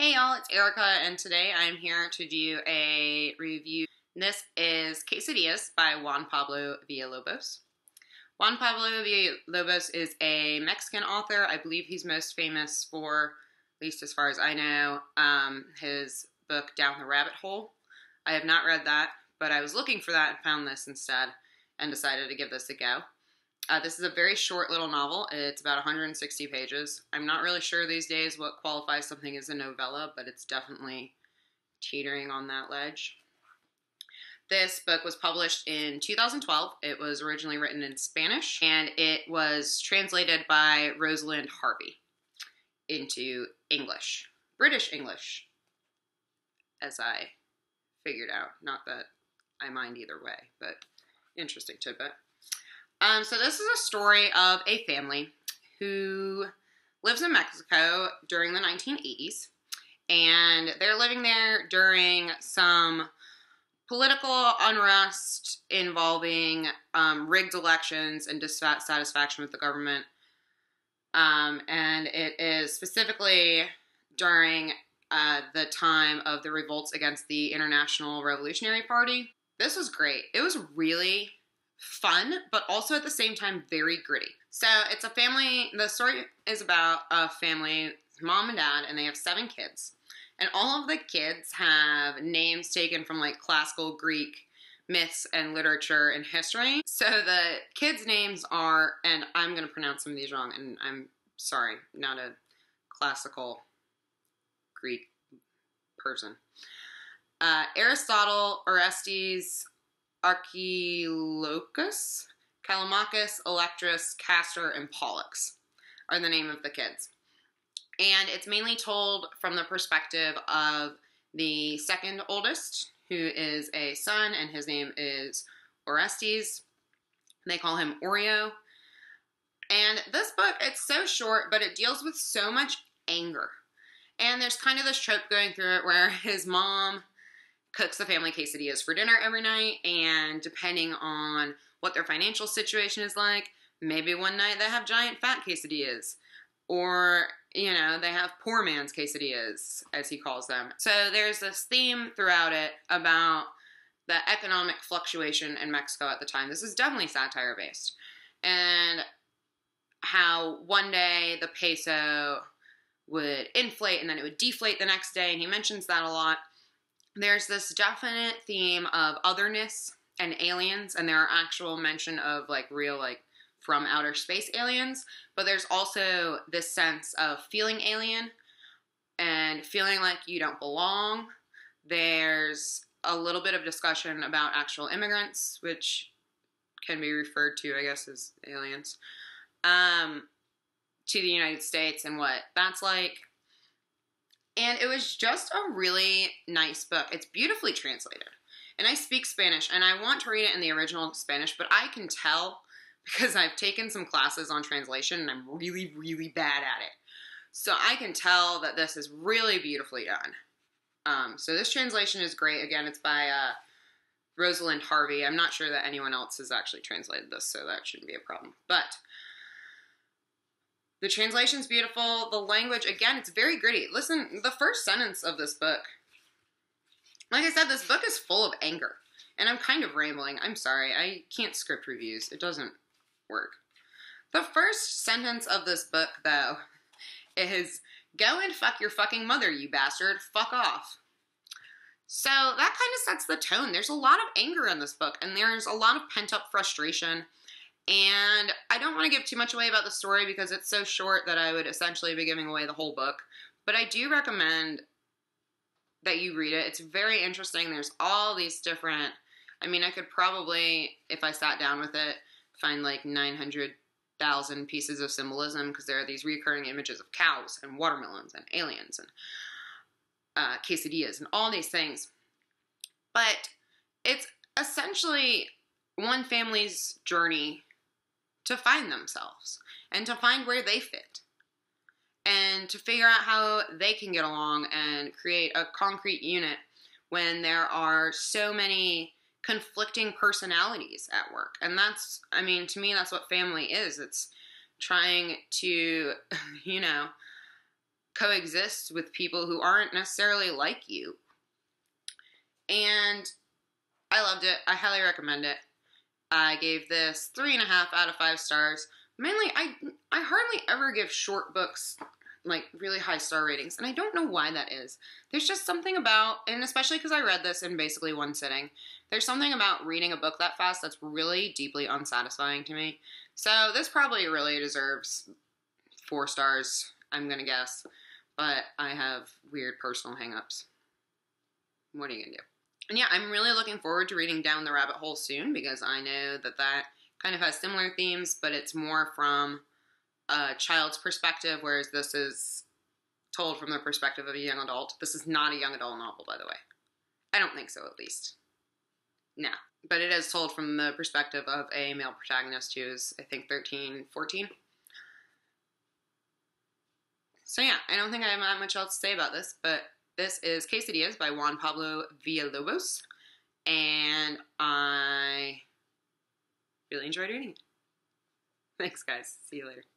Hey y'all, it's Erica and today I'm here to do a review. This is Quesadillas by Juan Pablo Villalobos. Juan Pablo Villalobos is a Mexican author. I believe he's most famous for, at least as far as I know, his book Down the Rabbit Hole. I have not read that, but I was looking for that and found this instead and decided to give this a go. This is a very short little novel. It's about 160 pages. I'm not really sure these days what qualifies something as a novella, but it's definitely teetering on that ledge. This book was published in 2012. It was originally written in Spanish, and it was translated by Rosalind Harvey into English. British English, as I figured out. Not that I mind either way, but interesting tidbit. So this is a story of a family who lives in Mexico during the 1980s, and they're living there during some political unrest involving rigged elections and dissatisfaction with the government, and it is specifically during the time of the revolts against the International Revolutionary Party. This was great. It was really fun, but also at the same time very gritty. So it's a family, the story is about a family, mom and dad, and they have 7 kids. And all of the kids have names taken from like classical Greek myths and literature and history. So the kids' names are, and I'm going to pronounce some of these wrong, and I'm sorry, not a classical Greek person. Aristotle, Orestes, Archilochus, Calamachus, Electris, Castor, and Pollux are the name of the kids. And it's mainly told from the perspective of the second oldest, who is a son, and his name is Orestes. They call him Oreo. And this book, it's so short, but it deals with so much anger. And there's kind of this trope going through it where his mom cooks the family quesadillas for dinner every night, and depending on what their financial situation is like, maybe one night they have giant fat quesadillas, or, you know, they have poor man's quesadillas, as he calls them. So there's this theme throughout it about the economic fluctuation in Mexico at the time. This is definitely satire based, and how one day the peso would inflate and then it would deflate the next day, and he mentions that a lot. There's this definite theme of otherness and aliens, and there are actual mention of like real, like from outer space aliens, but there's also this sense of feeling alien and feeling like you don't belong. There's a little bit of discussion about actual immigrants, which can be referred to, I guess, as aliens, to the United States and what that's like. And it was just a really nice book. It's beautifully translated. And I speak Spanish, and I want to read it in the original Spanish, but I can tell because I've taken some classes on translation, and I'm really, really bad at it. So I can tell that this is really beautifully done. So this translation is great. Again, it's by Rosalind Harvey. I'm not sure that anyone else has actually translated this, so that shouldn't be a problem. But the translation's beautiful. The language, again, it's very gritty. Listen, the first sentence of this book. Like I said, this book is full of anger. And I'm kind of rambling. I'm sorry. I can't script reviews. It doesn't work. The first sentence of this book, though, is, "Go and fuck your fucking mother, you bastard. Fuck off." So that kind of sets the tone. There's a lot of anger in this book. And there's a lot of pent-up frustration. And I don't want to give too much away about the story because it's so short that I would essentially be giving away the whole book. But I do recommend that you read it. It's very interesting. There's all these different, I mean, I could probably, if I sat down with it, find like 900,000 pieces of symbolism because there are these recurring images of cows and watermelons and aliens and quesadillas and all these things. But it's essentially one family's journey to find themselves and to find where they fit and to figure out how they can get along and create a concrete unit when there are so many conflicting personalities at work. And that's, I mean, to me, that's what family is. It's trying to, you know, coexist with people who aren't necessarily like you. And I loved it. I highly recommend it. I gave this 3.5 out of 5 stars. Mainly, I hardly ever give short books like really high star ratings, and I don't know why that is. There's just something about, and especially because I read this in basically one sitting, there's something about reading a book that fast that's really deeply unsatisfying to me. So this probably really deserves 4 stars, I'm gonna guess, but I have weird personal hangups. What are you gonna do? And yeah, I'm really looking forward to reading Down the Rabbit Hole soon, because I know that that kind of has similar themes, but it's more from a child's perspective, whereas this is told from the perspective of a young adult. This is not a young adult novel, by the way. I don't think so, at least. No. But it is told from the perspective of a male protagonist who is, I think, 13, 14. So yeah, I don't think I have that much else to say about this, but this is Quesadillas by Juan Pablo Villalobos, and I really enjoyed reading it. Thanks, guys. See you later.